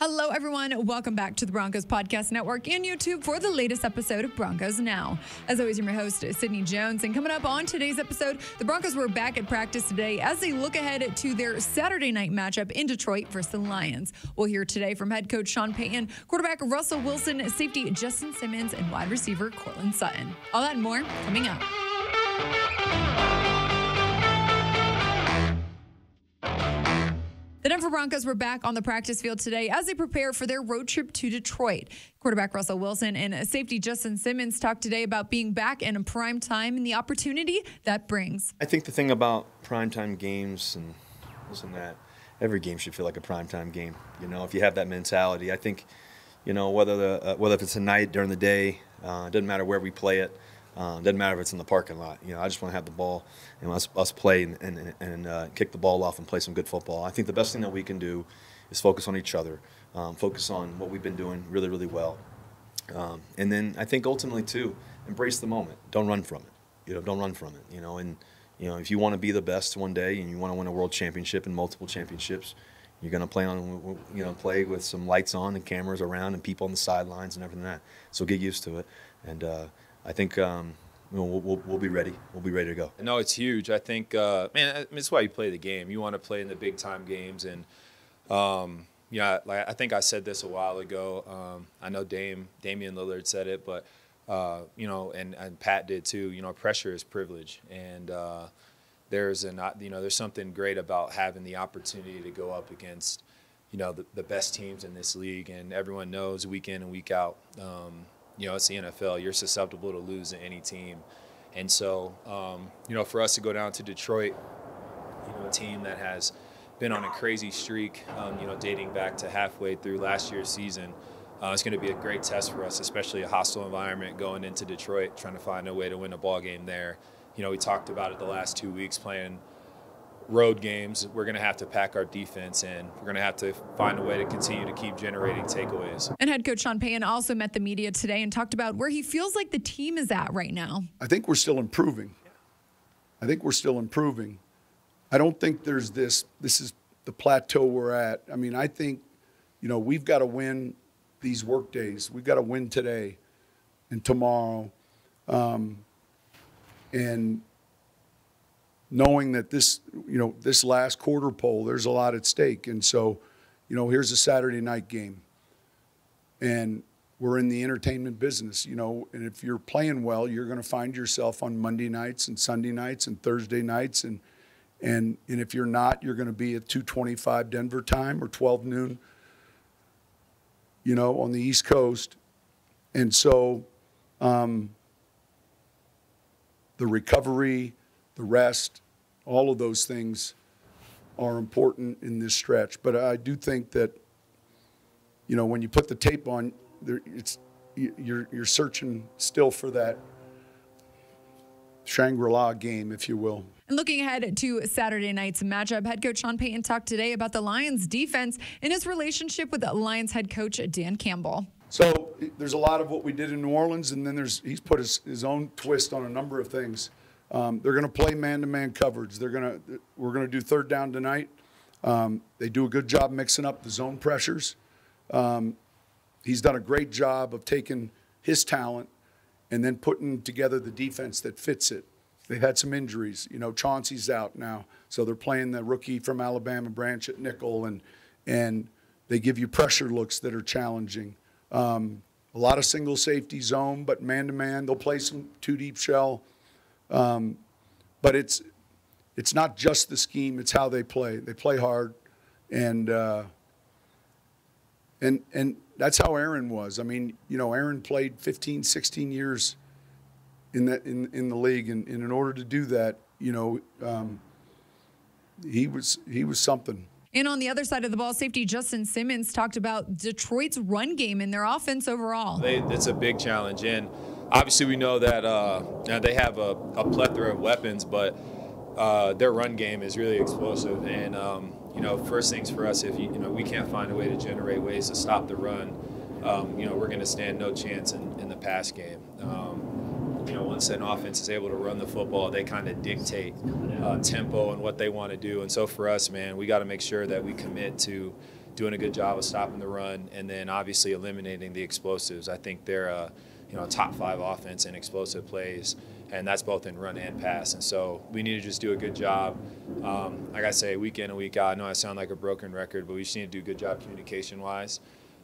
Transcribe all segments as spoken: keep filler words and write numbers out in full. Hello, everyone. Welcome back to the Broncos Podcast Network and YouTube for the latest episode of Broncos Now. As always, I'm your host, Sydney Jones. And coming up on today's episode, the Broncos were back at practice today as they look ahead to their Saturday night matchup in Detroit versus the Lions. We'll hear today from head coach Sean Payton, quarterback Russell Wilson, safety Justin Simmons, and wide receiver Courtland Sutton. All that and more coming up. The Denver Broncos were back on the practice field today as they prepare for their road trip to Detroit. Quarterback Russell Wilson and safety Justin Simmons talked today about being back in prime time and the opportunity that brings. I think the thing about primetime games and this and that, every game should feel like a primetime game. You know, if you have that mentality, I think, you know, whether the uh, whether if it's a night during the day, uh, it doesn't matter where we play it. Uh, doesn't matter if it's in the parking lot. You know, I just want to have the ball and us, us play and, and, and uh, kick the ball off and play some good football. I think the best thing that we can do is focus on each other, um, focus on what we've been doing really, really well. Um, and then I think ultimately, too, embrace the moment. Don't run from it. You know, don't run from it. You know, and, you know, if you want to be the best one day and you want to win a world championship and multiple championships, you're going to play on, you know, play with some lights on and cameras around and people on the sidelines and everything like that. So get used to it. And, uh, I think um, we'll, we'll, we'll be ready. We'll be ready to go. No, it's huge. I think, uh, man, I mean, it's why you play the game. You want to play in the big-time games. And, um, you know, like, I think I said this a while ago. Um, I know Dame, Damian Lillard said it, but, uh, you know, and, and Pat did too. You know, pressure is privilege. And uh, there's, an, you know, there's something great about having the opportunity to go up against, you know, the, the best teams in this league. And everyone knows week in and week out, um, you know, it's the N F L. You're susceptible to losing any team. And so, um, you know, for us to go down to Detroit, you know, a team that has been on a crazy streak, um, you know, dating back to halfway through last year's season, uh, it's going to be a great test for us, especially a hostile environment going into Detroit, trying to find a way to win a ball game there. You know, we talked about it the last two weeks playing road games. We're going to have to pack our defense and we're going to have to find a way to continue to keep generating takeaways. And head coach Sean Payton also met the media today and talked about where he feels like the team is at right now. I think we're still improving. I think we're still improving. I don't think there's this, this is the plateau we're at. I mean, I think, you know, we've got to win these work days. We've got to win today and tomorrow. Um, and knowing that this, you know, this last quarter poll, there's a lot at stake. And so, you know, here's a Saturday night game. And we're in the entertainment business, you know, and if you're playing well, you're going to find yourself on Monday nights and Sunday nights and Thursday nights. And and, and if you're not, you're going to be at two twenty-five Denver time or twelve noon, you know, on the East Coast. And so um, the recovery, the rest, all of those things are important in this stretch. But I do think that, you know, when you put the tape on, there, it's you're you're searching still for that Shangri-La game, if you will. And looking ahead to Saturday night's matchup, head coach Sean Payton talked today about the Lions' defense and his relationship with the Lions head coach Dan Campbell. So there's a lot of what we did in New Orleans, and then there's he's put his, his own twist on a number of things. Um, they're going to play man-to-man coverage. They're going to we're going to do third down tonight. Um, they do a good job mixing up the zone pressures. Um, he's done a great job of taking his talent and then putting together the defense that fits it. They've had some injuries. You know, Chauncey's out now, so they're playing the rookie from Alabama, Branch, at nickel, and and they give you pressure looks that are challenging. Um, a lot of single safety zone, but man-to-man. They'll play some two-deep shell. Um, but it's it's not just the scheme; it's how they play. They play hard, and uh, and and that's how Aaron was. I mean, you know, Aaron played fifteen, sixteen years in the in in the league, and, and in order to do that, you know, um, he was he was something. And on the other side of the ball, safety Justin Simmons talked about Detroit's run game and their offense overall. They, it's a big challenge, and obviously we know that uh, they have a, a plethora of weapons, but uh, their run game is really explosive. And um, you know, first things for us, if you, you know we can't find a way to generate ways to stop the run, um, you know we're going to stand no chance in, in the pass game. Um, you know, once an offense is able to run the football, they kind of dictate uh, tempo and what they want to do. And so for us, man, we got to make sure that we commit to doing a good job of stopping the run, and then obviously eliminating the explosives. I think they're a, you know, top five offense in explosive plays, and that's both in run and pass. And so we need to just do a good job. Um, like I say, week in and week out, I know I sound like a broken record, but we just need to do a good job communication-wise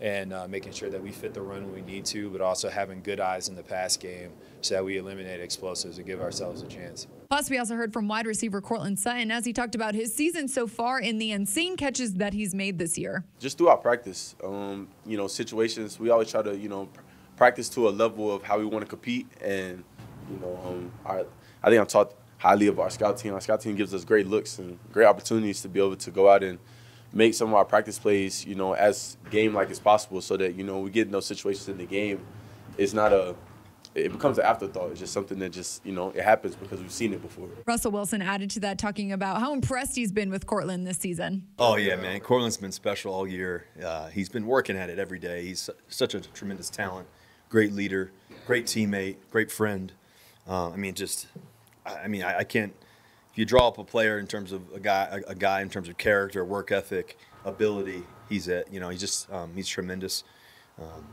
and uh, making sure that we fit the run when we need to, but also having good eyes in the pass game so that we eliminate explosives and give ourselves a chance. Plus, we also heard from wide receiver Courtland Sutton as he talked about his season so far and the insane catches that he's made this year. Just throughout practice, um, you know, situations, we always try to, you know, pr practice to a level of how we want to compete. And, you know, um, our, I think I've talked highly of our scout team. Our scout team gives us great looks and great opportunities to be able to go out and make some of our practice plays, you know, as game-like as possible, so that, you know, we get in those situations in the game. It's not a, it becomes an afterthought. It's just something that just, you know, it happens because we've seen it before. Russell Wilson added to that, talking about how impressed he's been with Courtland this season. Oh, yeah, man. Courtland's been special all year. Uh, he's been working at it every day. He's such a tremendous talent, great leader, great teammate, great friend. Uh, I mean, just, I mean, I, I can't. You draw up a player in terms of a guy, a guy in terms of character, work ethic, ability. He's at, you know, he's just um, he's tremendous, um,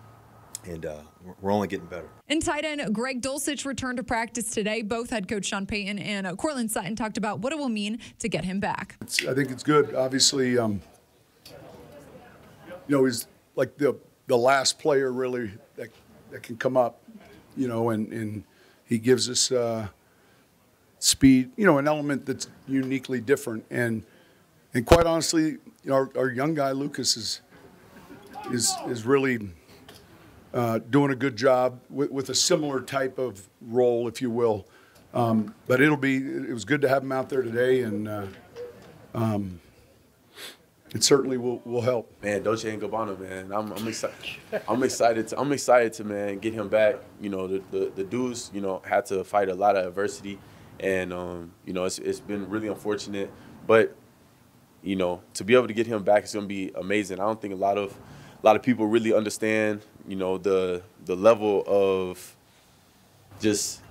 and uh, we're only getting better. And tight end Greg Dulcich returned to practice today. Both head coach Sean Payton and uh, Courtland Sutton talked about what it will mean to get him back. It's, I think it's good. Obviously, um, you know, he's like the the last player really that that can come up, you know, and and he gives us. Uh, Speed, you know, an element that's uniquely different, and and quite honestly, you know, our, our young guy Lucas is is is really uh, doing a good job with, with a similar type of role, if you will. Um, but it'll be it was good to have him out there today, and uh, um, it certainly will will help. Man, Dolce and Gabbana, man, I'm I'm excited. I'm excited. To, I'm excited to man get him back. You know, the, the the dudes, you know, had to fight a lot of adversity. And, um, you know, it's, it's been really unfortunate. But, you know, to be able to get him back is going to be amazing. I don't think a lot of a lot of people really understand, you know, the the level of just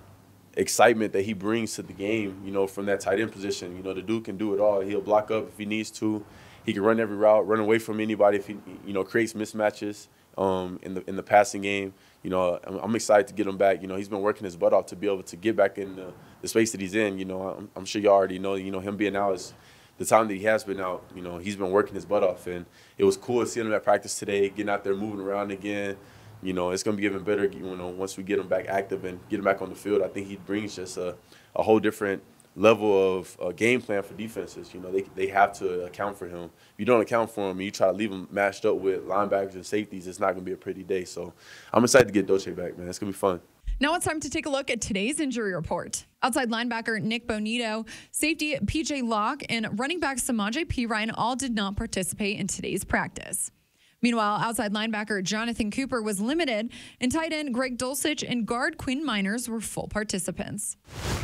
excitement that he brings to the game, you know, from that tight end position. You know, the dude can do it all. He'll block up if he needs to. He can run every route, run away from anybody if he, you know, creates mismatches um, in the in the passing game. You know, I'm, I'm excited to get him back. You know, he's been working his butt off to be able to get back in the, the space that he's in. You know, I'm, I'm sure you already know, you know, him being out is the time that he has been out. You know, he's been working his butt off. And it was cool to see him at practice today, getting out there, moving around again. You know, it's going to be even better, you know, once we get him back active and get him back on the field. I think he brings just a, a whole different level of uh, game plan for defenses. You know, they, they have to account for him. If you don't account for him and you try to leave him matched up with linebackers and safeties, it's not going to be a pretty day. So I'm excited to get Dolce back, man. It's going to be fun. Now it's time to take a look at today's injury report. Outside linebacker Nick Bonito, safety P J Locke, and running back Samaje Perine all did not participate in today's practice. Meanwhile, outside linebacker Jonathan Cooper was limited, and tight end Greg Dulcich and guard Quinn Miners were full participants.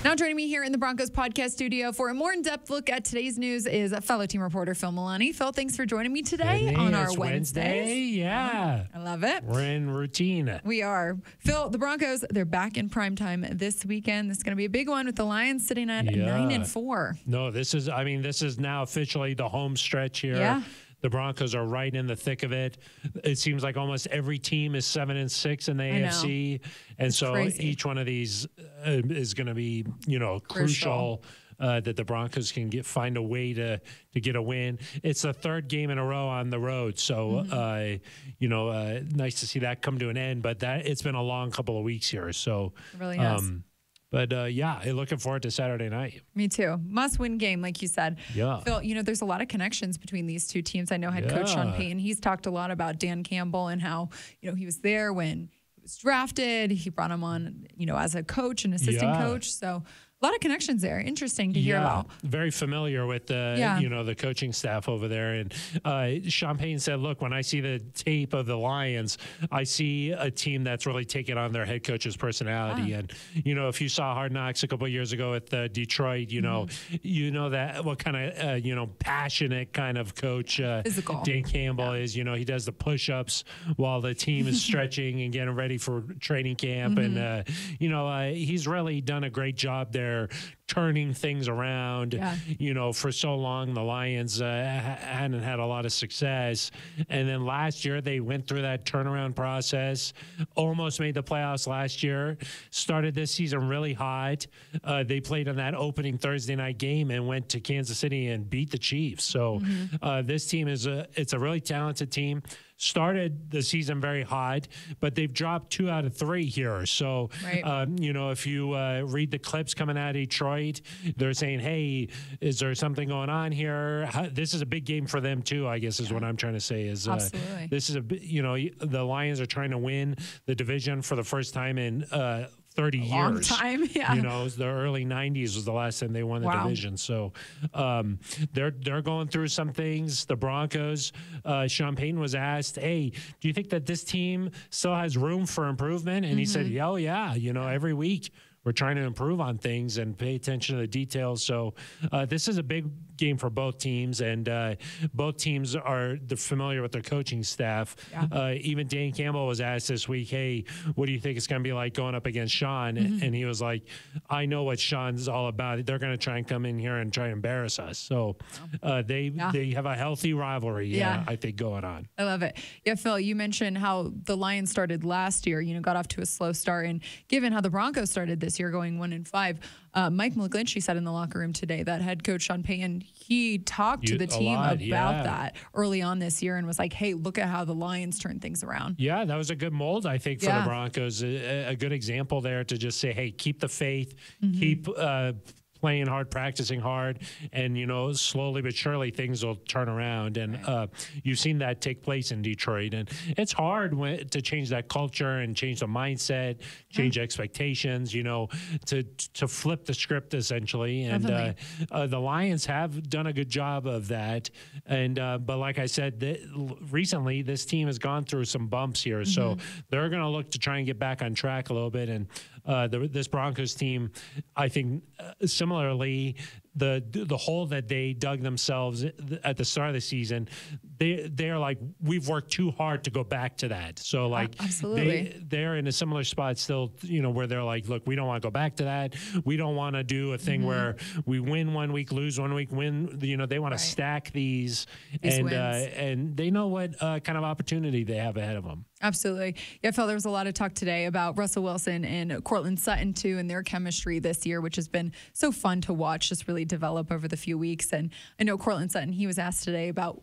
Now joining me here in the Broncos podcast studio for a more in-depth look at today's news is fellow team reporter Phil Milani. Phil, thanks for joining me today it on our Wednesday. Wednesday. Yeah. I love it. We're in routine. We are. Phil, the Broncos, they're back in primetime this weekend. This is going to be a big one with the Lions sitting at yeah. nine and four. No, this is, I mean, this is now officially the home stretch here. Yeah. The Broncos are right in the thick of it. It seems like almost every team is seven and six in the A F C. And it's so crazy. Each one of these uh, is going to be, you know, crucial, crucial uh, that the Broncos can get find a way to to get a win. It's the third game in a row on the road. So, mm-hmm. uh, you know, uh, nice to see that come to an end. But that it's been a long couple of weeks here. So it really has. Um, But, uh, yeah, looking forward to Saturday night. Me too. Must-win game, like you said. Yeah. Phil, you know, there's a lot of connections between these two teams. I know head yeah. coach Sean Payton, he's talked a lot about Dan Campbell and how, you know, he was there when he was drafted. He brought him on, you know, as a coach and assistant yeah. coach. So a lot of connections there. Interesting to hear yeah. about. Very familiar with the, yeah. you know, the coaching staff over there. And uh, Sean Payton said, look, when I see the tape of the Lions, I see a team that's really taken on their head coach's personality. Yeah. And, you know, if you saw Hard Knocks a couple of years ago at uh, Detroit, you know, mm-hmm. you know that what kind of, uh, you know, passionate kind of coach uh, Dan Campbell yeah. is. You know, he does the push-ups while the team is stretching and getting ready for training camp. Mm-hmm. And, uh, you know, uh, he's really done a great job there turning things around. Yeah. You know, for so long, the Lions uh, hadn't had a lot of success. And then last year, they went through that turnaround process, almost made the playoffs last year, started this season really hot. Uh, they played in that opening Thursday night game and went to Kansas City and beat the Chiefs. So mm-hmm. uh, this team is a, it's a really talented team. Started the season very hot, but they've dropped two out of three here. So, right. um, you know, if you uh, read the clips coming out of Detroit, they're saying, hey, is there something going on here? How, this is a big game for them, too, I guess is yeah. what I'm trying to say. Is uh, this is, a you know, the Lions are trying to win the division for the first time in uh, thirty a years. Long time, yeah. You know, the early nineties was the last time they won the wow. division. So um, they're they're going through some things. The Broncos, uh, Sean Payton was asked, hey, do you think that this team still has room for improvement? And mm-hmm. he said, yeah, oh, yeah, you know, every week we're trying to improve on things and pay attention to the details. So uh, this is a big game for both teams, and uh, both teams are they're familiar with their coaching staff. Yeah. Uh, even Dan Campbell was asked this week, hey, what do you think it's going to be like going up against Sean? Mm-hmm. And he was like, I know what Sean's all about. They're going to try and come in here and try to embarrass us. So uh, they yeah. they have a healthy rivalry, yeah, yeah, I think, going on. I love it. Yeah, Phil, you mentioned how the Lions started last year, you know, got off to a slow start, and given how the Broncos started this This year, going one and five. Uh, Mike McGlinchey said in the locker room today that head coach Sean Payton, he talked you, to the team lot, about yeah. that early on this year and was like, hey, look at how the Lions turned things around. Yeah, that was a good mold, I think, for yeah. the Broncos. A, a good example there to just say, hey, keep the faith, mm-hmm. keep uh, playing hard, practicing hard, and, you know, slowly but surely things will turn around. And right. uh, you've seen that take place in Detroit. And it's hard when, to change that culture and change the mindset, change yeah. expectations, you know, to to flip the script, essentially. And uh, uh, the Lions have done a good job of that. And uh, but like I said, th recently this team has gone through some bumps here. Mm-hmm. So they're going to look to try and get back on track a little bit. And uh, the, this Broncos team, I think, uh, similar Similarly, the the hole that they dug themselves at the start of the season, they they're like, we've worked too hard to go back to that. So like, absolutely, they, they're in a similar spot still, you know, where they're like, look, we don't want to go back to that. We don't want to do a thing mm-hmm. where we win one week, lose one week, win. You know, they want right. to stack these, these and uh, and they know what uh, kind of opportunity they have ahead of them. Absolutely. Yeah, Phil, there was a lot of talk today about Russell Wilson and Courtland Sutton, too, and their chemistry this year, which has been so fun to watch just really develop over the few weeks. And I know Courtland Sutton, he was asked today about,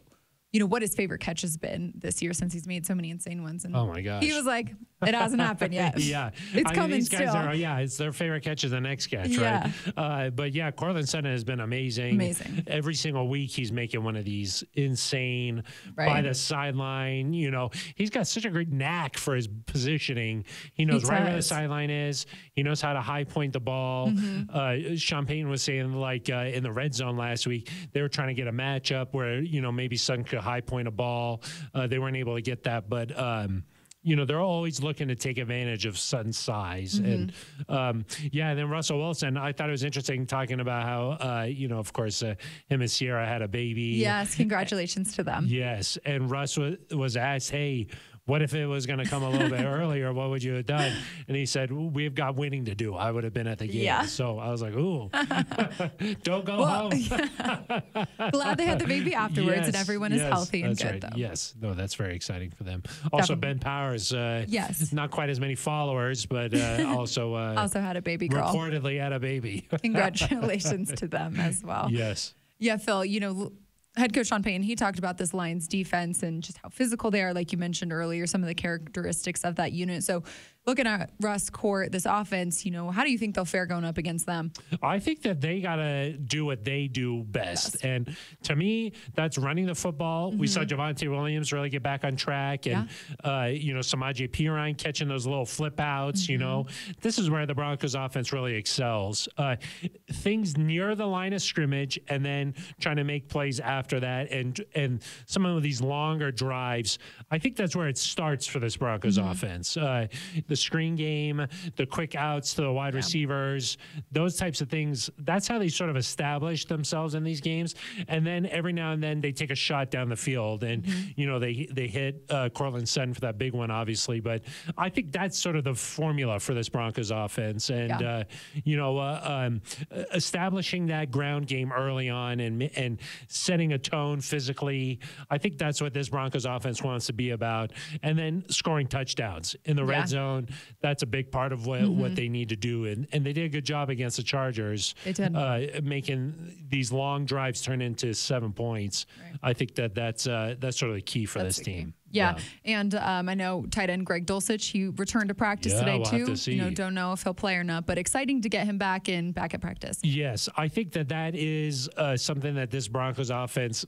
you know, what his favorite catch has been this year since he's made so many insane ones. And oh, my gosh. He was like, it hasn't happened yet. yeah. It's I coming mean, these guys still. Are, yeah, it's their favorite catch is the next catch, yeah. right? Uh, but, yeah, Courtland Sutton has been amazing. Amazing. Every single week he's making one of these insane right. by the sideline. You know, he's got such a great knack for his positioning. He knows he right where the sideline is. He knows how to high point the ball. Mm-hmm. uh, Sean Payton was saying, like, uh, in the red zone last week, they were trying to get a matchup where, you know, maybe Sutton could high point a ball. Uh, they weren't able to get that, but um, you know, they're always looking to take advantage of Sutton's size. Mm-hmm. And um, yeah, and then Russell Wilson, I thought it was interesting talking about how, uh, you know, of course, uh, him and Sierra had a baby. Yes, congratulations to them. Yes, and Russ was, was asked, hey, what if it was going to come a little bit earlier? What would you have done? And he said, we've got winning to do. I would have been at the game. Yeah. So I was like, ooh, don't go well, home. yeah. Glad they had the baby afterwards yes, and everyone yes, is healthy and good, right. though. Yes. No, that's very exciting for them. Also, definitely. Ben Powers, uh, yes. not quite as many followers, but uh, also uh, also had a baby girl. Reportedly had a baby. Congratulations to them as well. Yes. Yeah, Phil, you know, head coach Sean Payton, he talked about this Lions defense and just how physical they are, like you mentioned earlier, some of the characteristics of that unit. So looking at Russ, Court, this offense, you know, how do you think they'll fare going up against them? I think that they got to do what they do best. best. And to me, that's running the football. Mm-hmm. We saw Javonte Williams really get back on track and, yeah. uh, you know, Samaje Perine catching those little flip outs, mm-hmm. you know. This is where the Broncos offense really excels. Uh, things near the line of scrimmage and then trying to make plays after that and, and some of these longer drives. I think that's where it starts for this Broncos mm-hmm. offense. Uh, the screen game, the quick outs to the wide yeah. receivers, those types of things. That's how they sort of establish themselves in these games. And then every now and then they take a shot down the field, and mm-hmm. you know they they hit uh, Courtland Sutton for that big one, obviously. But I think that's sort of the formula for this Broncos offense, and yeah. uh, you know uh, um, establishing that ground game early on and and setting a tone physically. I think that's what this Broncos offense wants to be about. And then scoring touchdowns in the yeah. red zone. That's a big part of what, mm-hmm. what they need to do. And, and they did a good job against the Chargers. They did. Uh, making these long drives turn into seven points. Right. I think that that's, uh, that's sort of the key for that's this team. Key. Yeah. yeah. And um, I know tight end Greg Dulcich, he returned to practice yeah, today we'll too. Have to see. You know, don't know if he'll play or not, but exciting to get him back in, back at practice. Yes. I think that that is uh, something that this Broncos offense,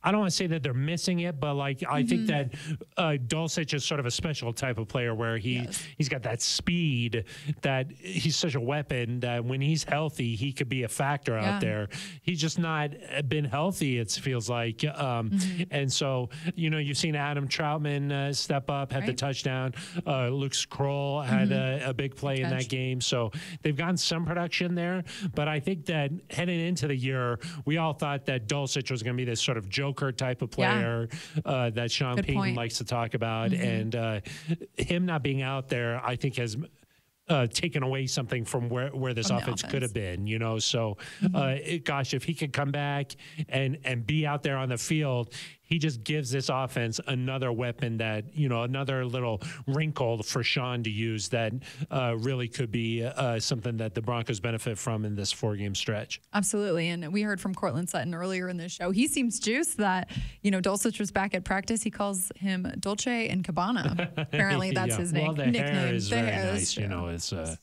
I don't want to say that they're missing it, but like mm-hmm. I think that uh, Dulcich is sort of a special type of player where he yes. he's got that speed, that he's such a weapon that when he's healthy he could be a factor yeah. out there. He's just not been healthy, it feels like, um, mm-hmm. and so you know you've seen Adam Troutman uh, step up, had right. the touchdown. Uh, Luke Skrull had mm-hmm. a, a big play Catch. in that game, so they've gotten some production there. But I think that heading into the year, we all thought that Dulcich was going to be this sort of joker type of player yeah. uh, that Sean Good Payton point. likes to talk about. Mm-hmm. And uh, him not being out there, I think, has uh, taken away something from where, where this from offense, offense could have been, you know? So, mm-hmm. uh, it, gosh, if he could come back and, and be out there on the field, he just gives this offense another weapon that, you know, another little wrinkle for Sean to use that uh, really could be uh, something that the Broncos benefit from in this four-game stretch. Absolutely. And we heard from Courtland Sutton earlier in the show. He seems juiced that, you know, Dulcich was back at practice. He calls him Dolce and Cabana. Apparently that's yeah. his name. Well, the nickname. hair is the very hair nice. Is you know, it's... Uh,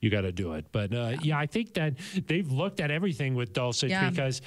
you got to do it. But, uh, yeah. yeah, I think that they've looked at everything with Dulcich yeah. because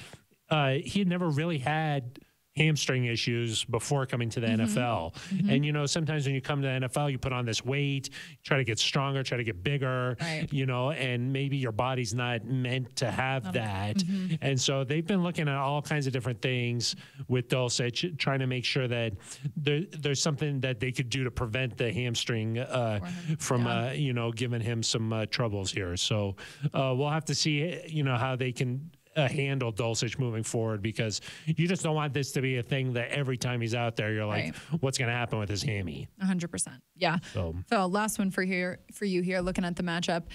uh, he had never really had hamstring issues before coming to the mm-hmm. N F L. Mm-hmm. And, you know, sometimes when you come to the N F L, you put on this weight, try to get stronger, try to get bigger, right. you know, and maybe your body's not meant to have okay. that. Mm-hmm. And so they've been looking at all kinds of different things with Dulcich, trying to make sure that there, there's something that they could do to prevent the hamstring uh, from, yeah. uh, you know, giving him some uh, troubles here. So uh, we'll have to see, you know, how they can Uh, handle Dulcich moving forward, because you just don't want this to be a thing that every time he's out there you're like, right. what's going to happen with his hammy? one hundred percent. Yeah. So, so last one for here for you here, looking at the matchup.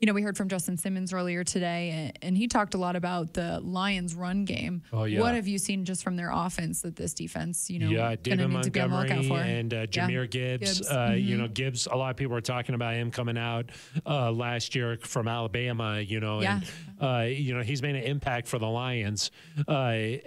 You know, we heard from Justin Simmons earlier today, and, and he talked a lot about the Lions' run game. Oh, yeah. What have you seen just from their offense that this defense, you know, yeah, David Montgomery and uh, Jameer yeah. Gibbs. Gibbs. Uh, mm-hmm. You know, Gibbs, a lot of people are talking about him coming out uh, last year from Alabama, you know, yeah. and, uh, you know, he's made an impact for the Lions. Uh,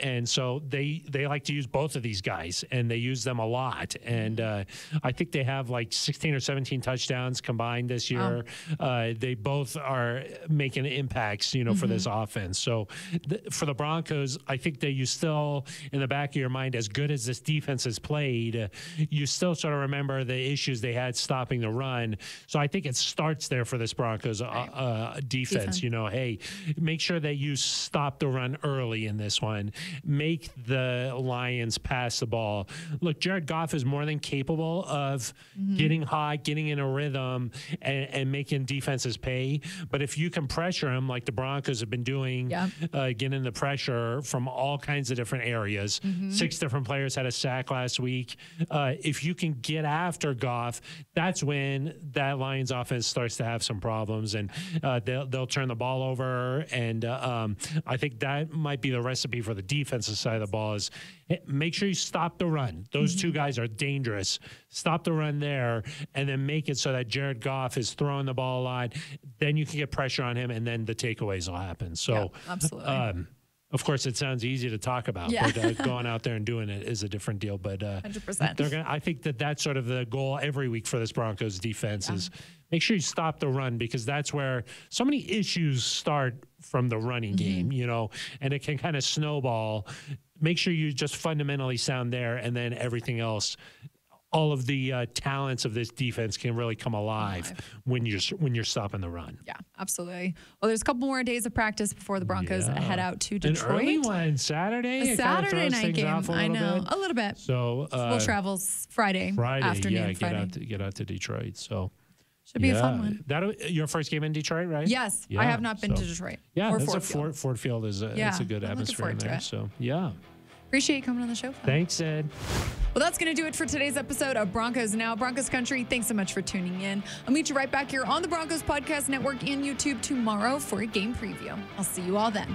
and so they, they like to use both of these guys, and they use them a lot. And uh, I think they have like sixteen or seventeen touchdowns combined this year. Oh. Uh, they both are making impacts, you know, mm-hmm. for this offense. So th- for the Broncos, I think that you still, in the back of your mind, as good as this defense has played, uh, you still sort of remember the issues they had stopping the run. So I think it starts there for this Broncos uh, uh, defense, defense, you know, hey, make sure that you stop the run early in this one. Make the Lions pass the ball. Look, Jared Goff is more than capable of mm-hmm. getting hot, getting in a rhythm, and, and making defenses pay. But if you can pressure him like the Broncos have been doing, yeah. uh, getting the pressure from all kinds of different areas, mm-hmm. six different players had a sack last week. Uh, if you can get after Goff, that's when that Lions offense starts to have some problems, and uh, they'll, they'll turn the ball over. And uh, um, I think that might be the recipe for the defensive side of the ball is make sure you stop the run. Those mm-hmm. two guys are dangerous. Stop the run there, and then make it so that Jared Goff is throwing the ball a lot. Then you can get pressure on him, and then the takeaways will happen. So, yeah, absolutely. Um, of course, it sounds easy to talk about, yeah. but uh, going out there and doing it is a different deal. But uh, one hundred percent. They're gonna, I think that that's sort of the goal every week for this Broncos defense yeah. is make sure you stop the run, because that's where so many issues start from the running mm-hmm. game, you know, and it can kind of snowball. Make sure you just fundamentally sound there, and then everything else, all of the uh, talents of this defense can really come alive, alive when you're when you're stopping the run. Yeah, absolutely. Well, there's a couple more days of practice before the Broncos yeah. head out to Detroit. An early one, Saturday. A Saturday it kind of night game. Off a I know, bit. a little bit. So uh, we'll travel Friday, Friday afternoon. Yeah, get Friday. out to get out to Detroit. So. Should be yeah. a fun one. That your first game in Detroit, right? Yes, yeah. I have not been so, to Detroit. Yeah, or that's Ford a Ford Field. Ford Field is a, yeah. it's a good I'm atmosphere in there. So yeah. Appreciate you coming on the show. Phil. Thanks, Ed. Well, that's going to do it for today's episode of Broncos Now, Broncos Country. Thanks so much for tuning in. I'll meet you right back here on the Broncos Podcast Network and YouTube tomorrow for a game preview. I'll see you all then.